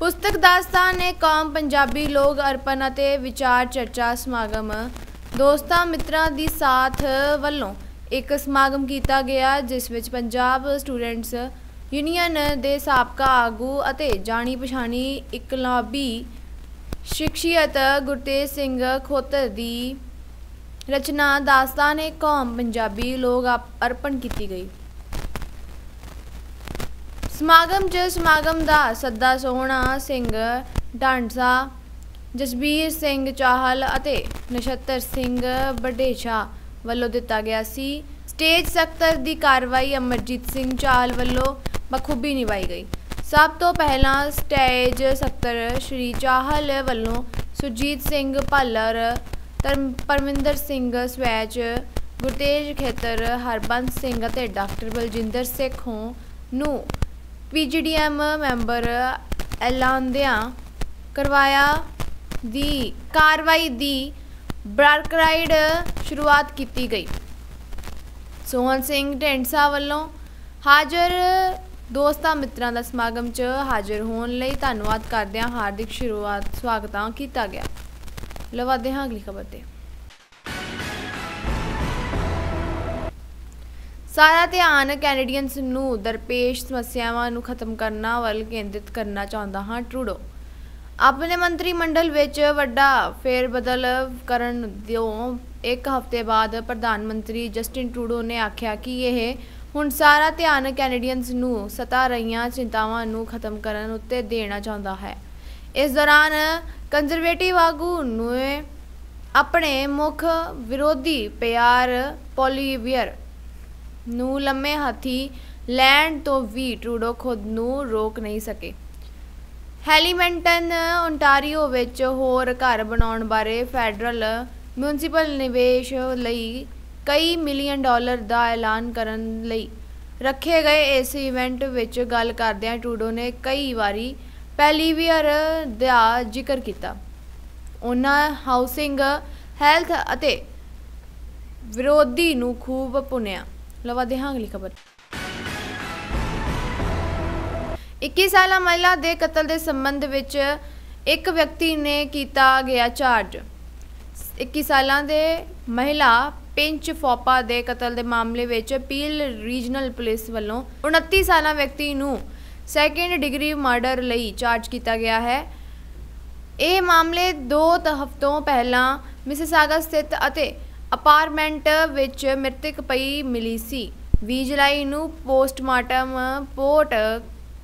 पुस्तक दास्तान ने कौम पंजाबी लोग अर्पण अते विचार चर्चा समागम दोस्तां मित्रां दी साथ वल्लों एक समागम किया गया जिस विच पंजाब स्टूडेंट्स यूनियन दे साबका आगू अते जानी पछानी इकलौती शख्सियत गुरतेज सिंह खोतर दी रचना दास्तान ए कौम पंजाबी लोग अर्पण की गई। समागम च समागम दा सद्दा सोहना सिंह ढांडसा, जसबीर सिंह चाहल अते नछत्र सिंह बडेशा वालों दिता गया सी। स्टेज सकतर दी कार्रवाई अमरजीत सिंह चाहल वालों बखूबी निभाई गई। सब तो पहला स्टेज सकतर श्री चाहल वालों सुरजीत सिंह भालर, परमिंदर सिंह स्वैच, गुरतेज खेतर, हरबंस सिंह अते डॉक्टर बलजिंदर सेखों नू PGDM मैंबर ऐलानदिया करवाया दी कार्रवाई दी ब्राडक्राइड शुरुआत की गई। सोहन सिंह ढेंडसा वालों हाजर दोस्तां मित्रां दा समागम च हाजिर होने लई धन्नवाद करदियां हार्दिक स्वागत किया गया। लवादे हाँ अगली खबर ते। सारा ध्यान कैनेडियंस नू दरपेश समस्यावां नू खत्म करना वल केंद्रित करना चाहुंदा हाँ। ट्रूडो अपने मंत्रिमंडल विच वड्डा फेरबदल करन दो एक हफ्ते बाद प्रधानमंत्री जस्टिन ट्रूडो ने आख्या कि यह हुण सारा ध्यान कैनेडियंस नू सता रही चिंतावां नू खत्म करन उत्ते देना चाहुंदा है। इस दौरान कंजरवेटिव आगू ने अपने मुख विरोधी प्यार पोलिवियर नू लम्मे हाथी लैंड तो भी ट्रूडो खुद नू रोक नहीं सके। हैलीमैंटन ओंटारियो विच होर घर बनाने बारे फैडरल म्यूनसीपल निवेश लई कई मिलियन $1 का ऐलान करन लई रखे गए इस इवेंट विच गल करदियां ट्रूडो ने कई बारी पैलीवियर दा जिक्र किया। उन्हां हाउसिंग हैल्थ अते विरोधी नू खूब भुनिया। लवा दे हाँ अगली खबर। 21 साल महिला के कतल के संबंध विच एक व्यक्ति ने किया गया चार्ज। 21 साल के महिला पिंच फोपा के कतल के मामले विच पील रीजनल पुलिस वालों 29 साल व्यक्ति नू सैकेंड डिग्री मर्डर लई चार्ज किया गया है। यह मामले 2 हफ्तों पहला मिसिसागा स्थित अते अपार्टमेंट विच मृतक पई मिली सी। 20 जुलाई नू पोस्टमार्टम पोर्ट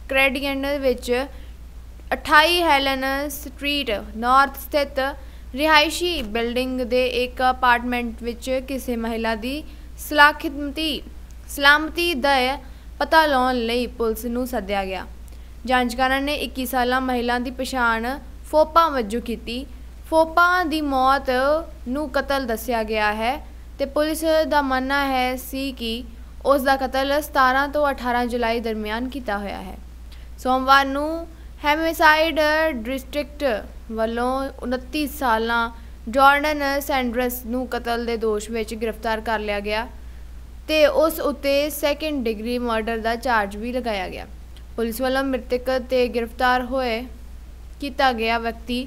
क्रेडियन विच 28 हेलन स्ट्रीट नॉर्थ स्थित रिहायशी बिल्डिंग दे एक अपार्टमेंट विच किसी महिला की सलामती दा पता लाने लई पुलिस नू सद्या गया। जांचकारां ने 21 साल महिला की पछाण फोपा वजों की। फोपा की मौत नू कतल दस्या गया है तो पुलिस का मानना है सी कि उसका कतल 17 तो 18 जुलाई दरमियान किया हुआ है। सोमवार नू हैमिसाइड डिस्ट्रिक्ट वालों 29 साल जॉर्डन सैंडर्स नू कतल के दोष में गिरफ्तार कर लिया गया तो उस उत्ते सैकेंड डिग्री मर्डर का चार्ज भी लगाया गया। पुलिस वालों मृतक ते गिरफ्तार होए किया गया व्यक्ति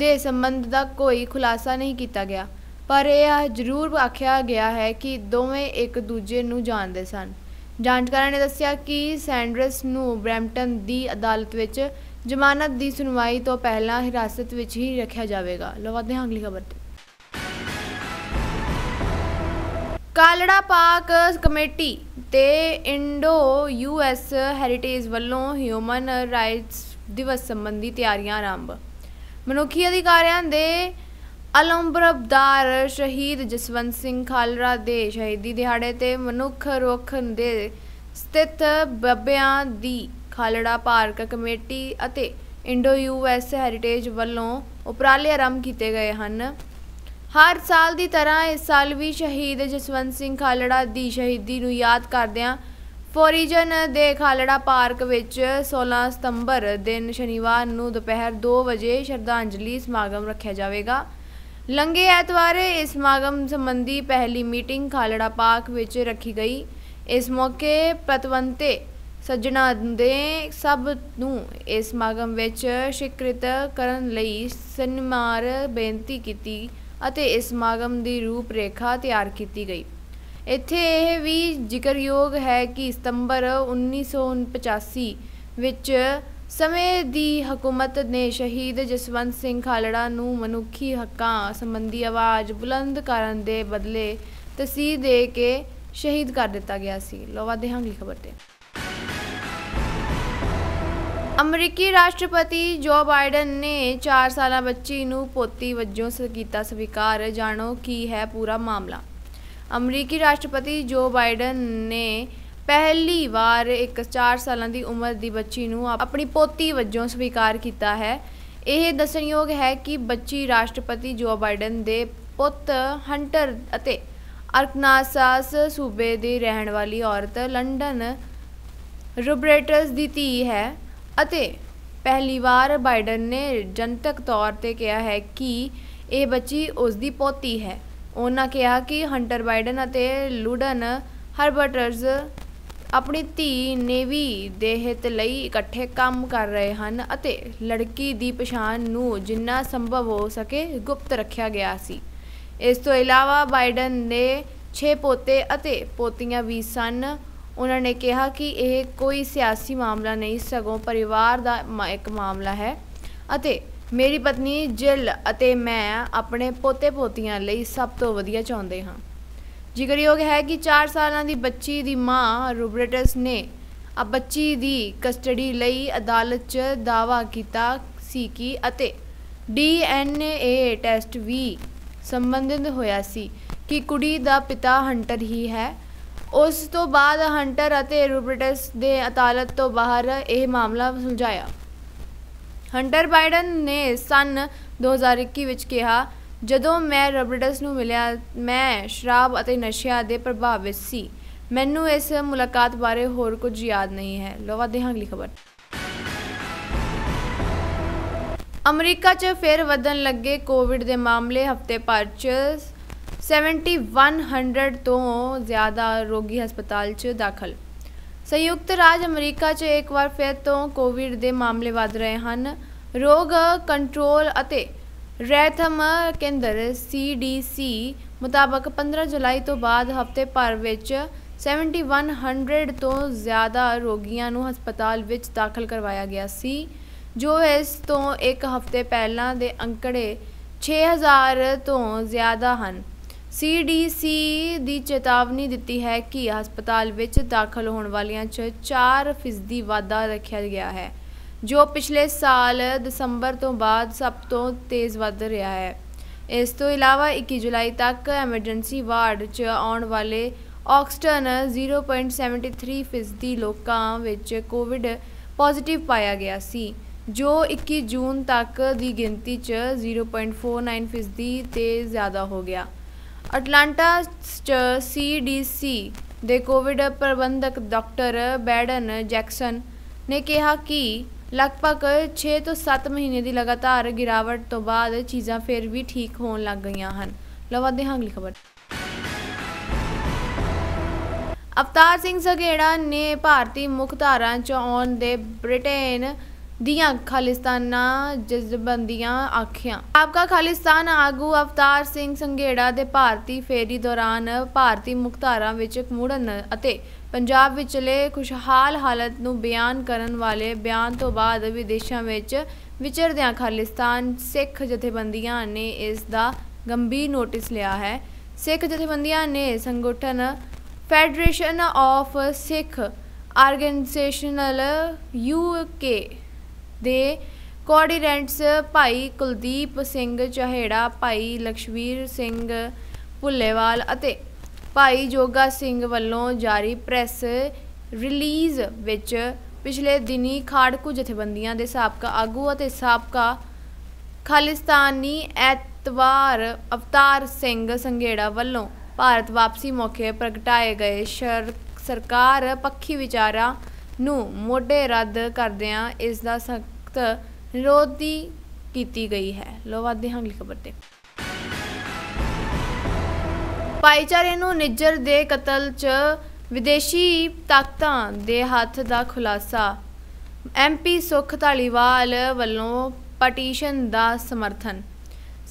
दे संबंध का कोई खुलासा नहीं किया गया पर यह जरूर आख्या गया है कि दोवें एक दूजे नू जानते सन। जांचकारां ने दस्या कि सैंडर्स नू ब्रैम्पटन की अदालत विच जमानत की सुनवाई तो पहला हिरासत विच ही रखा जाएगा। लवादे हाँ अगली खबर। कालड़ा पार्क कमेटी ते इंडो US हैरीटेज वालों ह्यूमन राइट्स दिवस संबंधी तैयारियां आरंभ। मनुखी अधिकारियां दे अलंबरबदार शहीद जसवंत सिंह खालरा दे शहीदी दिहाड़े ते मनुख रुख दे स्थित बब्बियां दी खालड़ा पार्क कमेटी अते इंडो US हैरीटेज वालों उपराले आरंभ किए गए हैं। हर साल की तरह इस साल भी शहीद जसवंत सिंह खालड़ा की शहीदी नू याद करदियां फोरिजन दे खालड़ा पार्क विच 16 सितंबर दिन शनिवार नू दोपहर 2 बजे श्रद्धांजलि समागम रखा जाएगा। लंघे एतवार इस समागम संबंधी पहली मीटिंग खालड़ा पार्क विच रखी गई। इस मौके पतवंते ਸੱਜਣਾ ਦੇ ਸਭ ਨੂੰ ਇਸ ਸਮਾਗਮ ਵਿੱਚ ਸ਼ਿਰਕਤ ਕਰਨ ਲਈ ਸਨਮਾਨ ਬੇਨਤੀ ਕੀਤੀ ਅਤੇ ਇਸ ਸਮਾਗਮ ਦੀ ਰੂਪ ਰੇਖਾ ਤਿਆਰ ਕੀਤੀ ਗਈ। ਇੱਥੇ ਇਹ ਵੀ ਜ਼ਿਕਰਯੋਗ ਹੈ ਕਿ ਸਤੰਬਰ 1985 ਵਿੱਚ ਸਮੇਂ ਦੀ ਹਕੂਮਤ ਨੇ ਸ਼ਹੀਦ ਜਸਵੰਤ ਸਿੰਘ ਖਾਲੜਾ ਨੂੰ ਮਨੁੱਖੀ ਹੱਕਾਂ ਸੰਬੰਧੀ ਆਵਾਜ਼ ਬੁਲੰਦ ਕਰਨ ਦੇ ਬਦਲੇ ਤਸੀਹ ਦੇ ਕੇ ਸ਼ਹੀਦ ਕਰ ਦਿੱਤਾ ਗਿਆ ਸੀ। ਲੋਵਾ ਦੇਹਾਂਗੀ ਖਬਰ ਤੇ। अमरीकी राष्ट्रपति जो बाइडन ने 4 साल बच्ची नू पोती वजों कीता स्वीकार, जानो की है पूरा मामला। अमरीकी राष्ट्रपति जो बाइडन ने पहली बार एक 4 साल की उम्र की बच्ची नू अपनी पोती वजों स्वीकार किया है। यह दसनयोग है कि बच्ची राष्ट्रपति जो बाइडन दे पुत हंटर अते अरकनासास सूबे की रहने वाली औरत लंडन रूबरेटस की धी है। पहली बार बाइडन ने जनतक तौर पर कहा है कि यह बच्ची उसकी पोती है। उन्होंने कहा कि हंटर बाइडन अते लुडन हरबर्टर्स अपनी धी नेवी दे हित लई इकट्ठे काम कर रहे हैं अते लड़की की पछाण नू जिन्ना संभव हो सके गुप्त रखा गया सी। इस तो इलावा बाइडन ने 6 पोते अते पोतियां भी सन। उन्होंने कहा कि यह कोई सियासी मामला नहीं सगों परिवार का एक मामला है अते मेरी पत्नी जिल अते मैं अपने पोते पोतियां लई सब तो वधिया चाहते हाँ। जिगरयोग है कि 4 साल की बच्ची की माँ रूबरेटस ने बच्ची की कस्टडी लई अदालत च दावा किया सी कि अते DNA टैस्ट भी संबंधित होया सी कि कुड़ी दा पिता हंटर ही है। उस तो बाद हंटर अते रूबरेटस दे अदालत तो बाहर यह मामला सुलझाया। हंटर बाइडन ने सन 2021 विच कहा, जदों मैं रूबरेटस नू मिलिया मैं शराब अते नशिया दे प्रभावित सी, मैनू इस मुलाकात बारे होर कुछ याद नहीं है। लोवा देहां अगली खबर। अमरीका च फिर वधन लगे कोविड दे मामले, हफ्ते भर च 7100 तो ज़्यादा रोगी हस्पताल च दाखिल। संयुक्त राज्य अमरीका च एक बार फिर तो कोविड के मामले वध रहे हैं। रोग कंट्रोल अते रैथम केंद्र CDC मुताबक 15 जुलाई तो बाद हफ्ते भर विच 7100 तो ज़्यादा रोगियों नू हस्पताल विच दाखिल करवाया गया सी, जो इस तो एक हफ्ते पहला के अंकड़े 6000 तो ज़्यादा हैं। CDC दी चेतावनी दिती है कि हस्पताल विच दाखिल होने वालियां 4% वाधा रखा गया है, जो पिछले साल दिसंबर तो बाद सब तो तेज़ वध रहा है। इस तो इलावा 21 जुलाई तक एमरजेंसी वार्ड च आने वाले ऑक्सटन 0.73% लोगों विच कोविड पॉजिटिव पाया गया सी, जो 21 जून तक दी गिनती च 0.49% ते ज़्यादा हो गया। अटलांटा च CDC दे कोविड प्रबंधक डॉक्टर बैडन जैक्सन ने कहा कि लगभग 6 तो 7 महीने की लगातार गिरावट तो बाद चीज़ा फिर भी ठीक होने लग गई हैं। लवा देहां अगली खबर। अवतार सिंह संघेड़ा ने भारतीय मुख्यधारा च आउण दे ब्रिटेन दियां खालिस्ताना जजबंदियां आखियां। आपका खालिस्तान आगू अवतार सिंह संघेड़ा दे भारती फेरी दौरान भारतीय मुख्तारा विच मुड़न अते पंजाब विचले खुशहाल हालत नू बयान करन वाले बयान तो बाद विदेशों विच विचरदियां खालिस्तान सिख जथेबंदियां ने इस दा गंभीर नोटिस लिया है। सिख जथेबंदियां ने संगठन federation of Sikh organisational UK दे कोआर्डीनेट्स भाई कुलदीप सिंह चाहेड़ा, भाई लक्ष्मीर सिंह भुलेवाल अते भाई जोगा सिंह वालों जारी प्रेस रिलीज़ विच पिछले दिनी खाड़कू जथेबंदियां दे साबका आगू अते साबका खालिस्तानी ऐतवार अवतार सिंह संघेड़ा वालों भारत वापसी मौके प्रगटाए गए सरकार पक्षी विचारां नू मोटे रद्द करदियां इस दा सख्त विरोधी कीती गई है। लोवाद दी अगली खबर ते। भाईचारे नू निज्जर दे कतल च विदेशी ताकतां दे हथ दा खुलासा। MP सुख धालीवाल वल्लों पटीशन दा समर्थन।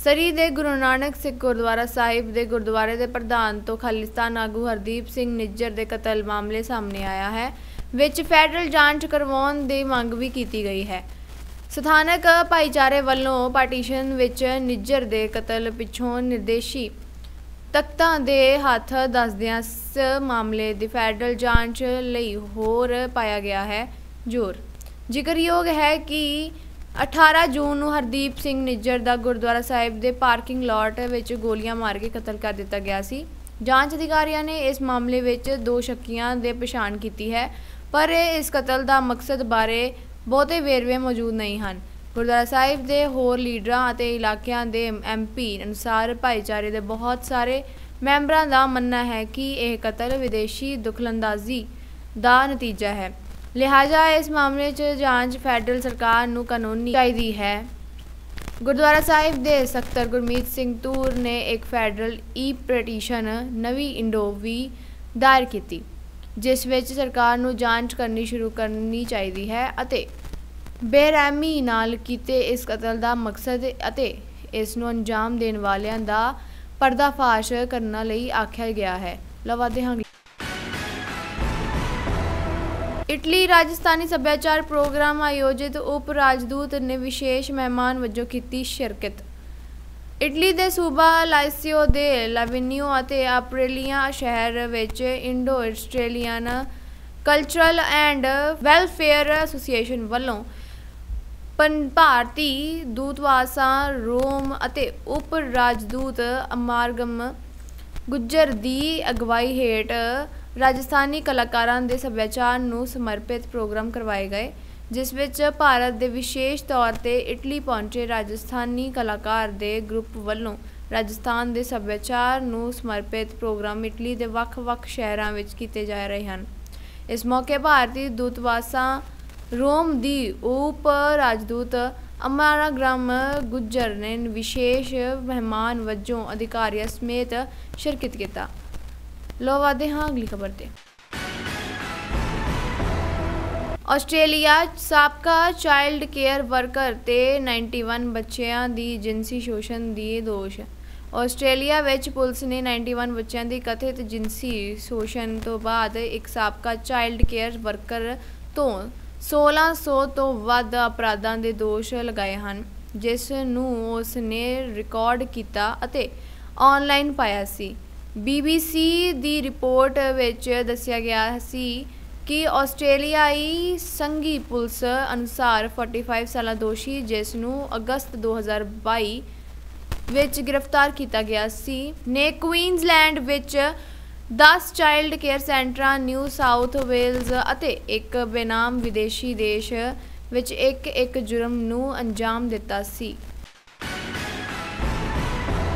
सरी दे गुरु नानक सिख गुरुद्वारा साहिब दे गुरुद्वारे दे प्रधान तो खालिस्तान आगू हरदीप सिंह निज्जर दे कतल मामले सामने आया है, विच फैडरल जांच करवाउण दी मंग भी कीती गई है। ਸਥਾਨਕ ਭਾਈਚਾਰੇ ਵੱਲੋਂ ਪਾਰਟੀਸ਼ਨ ਵਿੱਚ ਨਿੱਜਰ ਦੇ ਕਤਲ ਪਿੱਛੋਂ ਨਿਰਦੇਸ਼ੀ ਤਖਤਾਂ ਦੇ ਹੱਥ ਦੱਸਦਿਆਂ ਇਸ ਮਾਮਲੇ ਦੀ ਫੈਡਰਲ ਜਾਂਚ ਲਈ ਹੋਰ ਪਾਇਆ ਗਿਆ ਹੈ ਜ਼ੋਰ। ਜ਼ਿਕਰਯੋਗ ਹੈ ਕਿ 18 ਜੂਨ ਨੂੰ ਹਰਦੀਪ ਸਿੰਘ ਨਿੱਜਰ ਦਾ ਗੁਰਦੁਆਰਾ ਸਾਹਿਬ ਦੇ ਪਾਰਕਿੰਗ ਲਾਟ ਵਿੱਚ ਗੋਲੀਆਂ ਮਾਰ ਕੇ ਕਤਲ ਕਰ ਦਿੱਤਾ ਗਿਆ ਸੀ। ਜਾਂਚ ਅਧਿਕਾਰੀਆਂ ਨੇ ਇਸ ਮਾਮਲੇ ਵਿੱਚ ਦੋ ਸ਼ੱਕੀਆਂ ਦੀ ਪਛਾਣ ਕੀਤੀ ਹੈ, ਪਰ ਇਸ ਕਤਲ ਦਾ ਮਕਸਦ ਬਾਰੇ ਬਹੁਤੇ ਵੇਰਵੇ ਮੌਜੂਦ ਨਹੀਂ ਹਨ। ਗੁਰਦੁਆਰਾ ਸਾਹਿਬ ਦੇ ਹੋਰ ਲੀਡਰਾਂ ਅਤੇ ਇਲਾਕਿਆਂ ਦੇ MP ਅਨੁਸਾਰ ਭਾਈਚਾਰੇ ਦੇ ਬਹੁਤ ਸਾਰੇ ਮੈਂਬਰਾਂ ਦਾ ਮੰਨਣਾ ਹੈ ਕਿ ਇਹ ਕਤਲ ਵਿਦੇਸ਼ੀ ਦਖਲਅੰਦਾਜ਼ੀ ਦਾ ਨਤੀਜਾ ਹੈ, ਲਿਹਾਜ਼ਾ ਇਸ ਮਾਮਲੇ 'ਚ ਜਾਂਚ ਫੈਡਰਲ ਸਰਕਾਰ ਨੂੰ ਕਾਨੂੰਨੀ ਚਾਹੀਦੀ ਹੈ। ਗੁਰਦੁਆਰਾ ਸਾਹਿਬ ਦੇ ਸਕੱਤਰ ਗੁਰਮੀਤ ਸਿੰਘ ਤੂਰ ਨੇ ਇੱਕ ਫੈਡਰਲ E-ਪਟੀਸ਼ਨ ਨਵੀਂ ਇੰਡੋਵੀ ਦਾਇਰ ਕੀਤੀ, ਜਿਸ ਵਿੱਚ ਸਰਕਾਰ ਨੂੰ ਜਾਂਚ ਕਰਨੀ ਸ਼ੁਰੂ ਕਰਨੀ ਚਾਹੀਦੀ ਹੈ ਅਤੇ ਬੇਰਹਿਮੀ ਨਾਲ ਕੀਤੇ ਇਸ ਕਤਲ ਦਾ ਮਕਸਦ ਅਤੇ ਇਸ ਨੂੰ ਅੰਜਾਮ ਦੇਣ ਵਾਲਿਆਂ ਦਾ ਪਰਦਾਫਾਸ਼ ਕਰਨ ਲਈ ਆਖਿਆ ਗਿਆ ਹੈ। ਲਵਾਦੇ ਹਾਂ। ਇਟਲੀ ਰਾਜਸਥਾਨੀ ਸੱਭਿਆਚਾਰ ਪ੍ਰੋਗਰਾਮ ਆਯੋਜਿਤ ਉਪ ਰਾਜਦੂਤ ਨੇ ਵਿਸ਼ੇਸ਼ ਮਹਿਮਾਨ ਵਜੋਂ ਕੀਤੀ ਸ਼ਿਰਕਤ। इटली के सूबा लाइसियो दे लाविनियो अते अप्रेलिया शहर विच Indo Australian cultural and welfare association वालों भारती दूतवासा रोम अते उप राजदूत अमरगम गुजर दी अगवाई हेठ राजस्थानी कलाकारां दे सभ्याचार नूं समर्पित प्रोग्राम करवाए गए, जिस विच भारत दे विशेष तौर ते इटली पहुंचे राजस्थानी कलाकार दे ग्रुप वल्लों राजस्थान दे सभ्याचार नूं समर्पित प्रोग्राम इटली दे वख-वख शहरां विच कीते जा रहे हन। इस मौके भारती दूतवासा रोम दी उप राजदूत अमरग्राम गुजर ने विशेष मेहमान वजों अधिकारियां समेत शिरकत कीता। लो वधदे हां अगली खबर ते। ਆਸਟ੍ਰੇਲੀਆ ਸਾਬਕਾ ਚਾਈਲਡ ਕੇਅਰ ਵਰਕਰ ਤੇ 91 ਬੱਚਿਆਂ ਦੀ ਜਿਨਸੀ ਸ਼ੋਸ਼ਣ ਦੀ ਦੋਸ਼। ਆਸਟ੍ਰੇਲੀਆ ਵਿੱਚ ਪੁਲਿਸ ਨੇ 91 ਬੱਚਿਆਂ ਦੀ ਕਥਿਤ ਜਿਨਸੀ ਸ਼ੋਸ਼ਣ ਤੋਂ ਬਾਅਦ ਇੱਕ ਸਾਬਕਾ ਚਾਈਲਡ ਕੇਅਰ ਵਰਕਰ ਤੋਂ 1600 ਤੋਂ ਵੱਧ ਅਪਰਾਧਾਂ ਦੇ ਦੋਸ਼ ਲਗਾਏ ਹਨ, ਜਿਸ ਨੂੰ ਉਸ ਨੇ ਰਿਕਾਰਡ ਕੀਤਾ ਅਤੇ ਆਨਲਾਈਨ ਪਾਇਆ ਸੀ। BBC ਦੀ ਰਿਪੋਰਟ ਵਿੱਚ ਦੱਸਿਆ ਗਿਆ ਸੀ कि ऑस्ट्रेलियाई संघी पुलिस अनुसार 45 साल दोषी जिसनू अगस्त 2022 विच गिरफ्तार किया गया सी ने क्वींसलैंड विच 10 child care centre New South Wales अते एक बेनाम विदेशी देश विच एक जुर्म नू अंजाम दिता सी।